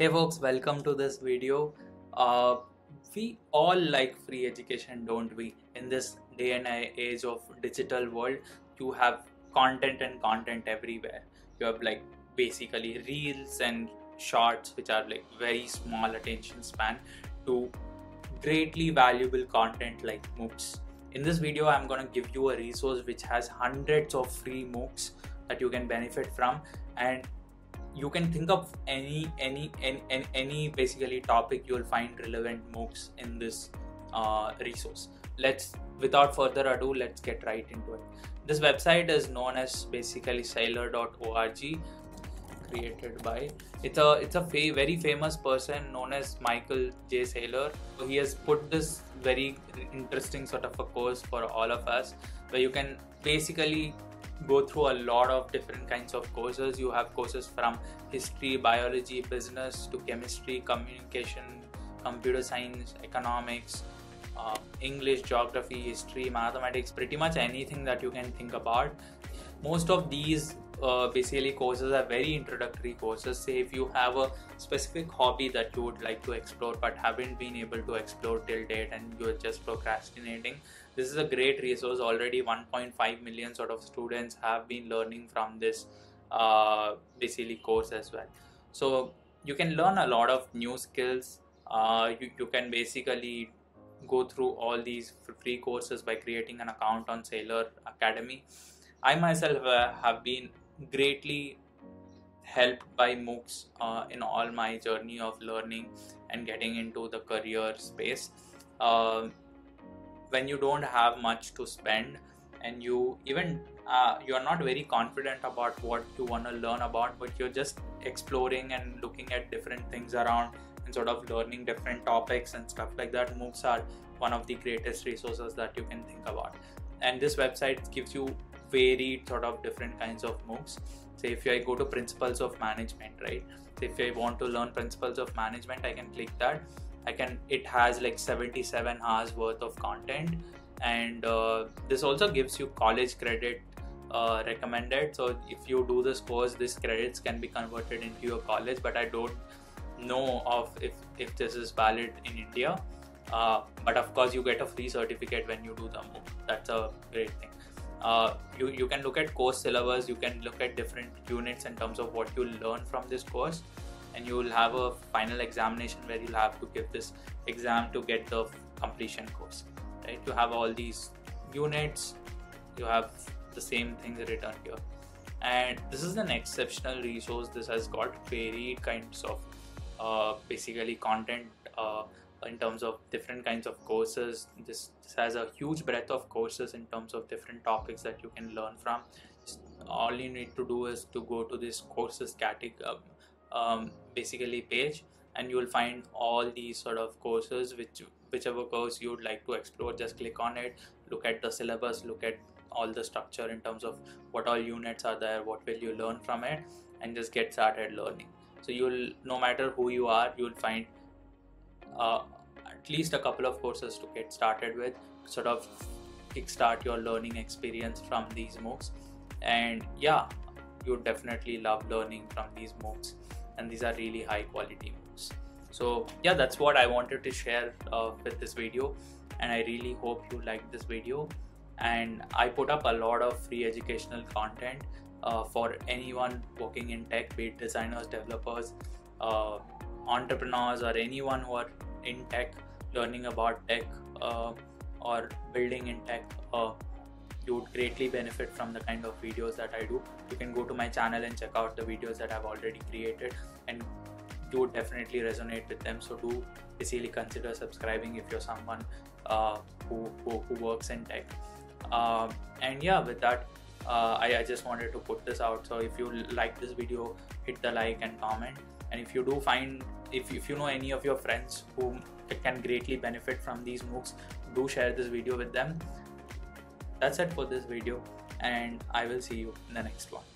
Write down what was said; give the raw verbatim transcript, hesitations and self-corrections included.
Hey folks, welcome to this video. Uh, we all like free education, don't we? In this day and age of digital world, you have content and content everywhere. You have like basically reels and shorts, which are like very small attention span, to greatly valuable content like MOOCs. In this video, I'm gonna give you a resource which has hundreds of free MOOCs that you can benefit from, and you can think of any any any any, any basically topic. You'll find relevant MOOCs in this uh, resource. Let's, without further ado, let's get right into it. This website is known as Basically Sailor dot org, created by it's a it's a fa very famous person known as Michael J. Sailor. So he has put this very interesting sort of a course for all of us, where you can basically go through a lot of different kinds of courses. You have courses from history, biology, business to chemistry, communication, computer science, economics, uh, English, geography, history, mathematics, pretty much anything that you can think about. Most of these uh, basically courses are very introductory courses. Say if you have a specific hobby that you would like to explore but haven't been able to explore till date and you're just procrastinating, this is a great resource. Already one point five million sort of students have been learning from this uh, basically course as well. So you can learn a lot of new skills. Uh, you, you can basically go through all these free courses by creating an account on Saylor Academy. I myself uh, have been greatly helped by MOOCs uh, in all my journey of learning and getting into the career space. Uh, when you don't have much to spend and you even uh, you are not very confident about what you want to learn about, but you're just exploring and looking at different things around and sort of learning different topics and stuff like that, MOOCs are one of the greatest resources that you can think about. And this website gives you varied sort of different kinds of MOOCs. Say if I go to principles of management, right? So if I want to learn principles of management, I can click that. I can, it has like seventy-seven hours worth of content, and uh, this also gives you college credit uh, recommended. So if you do this course, these credits can be converted into your college, but I don't know of if, if this is valid in India. Uh, but of course you get a free certificate when you do the MOOC. That's a great thing. Uh, you, you can look at course syllabus, you can look at different units in terms of what you learn from this course, and you will have a final examination where you'll have to give this exam to get the completion course, right? You have all these units, you have the same things written here, and this is an exceptional resource. This has got varied kinds of uh, basically content uh, in terms of different kinds of courses. This, this has a huge breadth of courses in terms of different topics that you can learn from. All you need to do is to go to this courses category um, basically page, and you will find all these sort of courses, which whichever course you would like to explore, just click on it, look at the syllabus, look at all the structure in terms of what all units are there, what will you learn from it, and just get started learning. So you'll, no matter who you are, you'll find Uh, at least a couple of courses to get started with, sort of kickstart your learning experience from these MOOCs. And yeah, you definitely love learning from these MOOCs, and these are really high quality MOOCs. So yeah, that's what I wanted to share uh, with this video, and I really hope you liked this video. And I put up a lot of free educational content uh, for anyone working in tech, be it designers, developers, uh, entrepreneurs, or anyone who are in tech, learning about tech uh, or building in tech. Uh, you would greatly benefit from the kind of videos that I do. You can go to my channel and check out the videos that I've already created, and you would definitely resonate with them. So do basically consider subscribing if you're someone uh, who, who, who works in tech. Uh, and yeah, with that, uh, I, I just wanted to put this out. So if you like this video, hit the like and comment. And if you do find, if, if you know any of your friends who can greatly benefit from these MOOCs, do share this video with them. That's it for this video, and I will see you in the next one.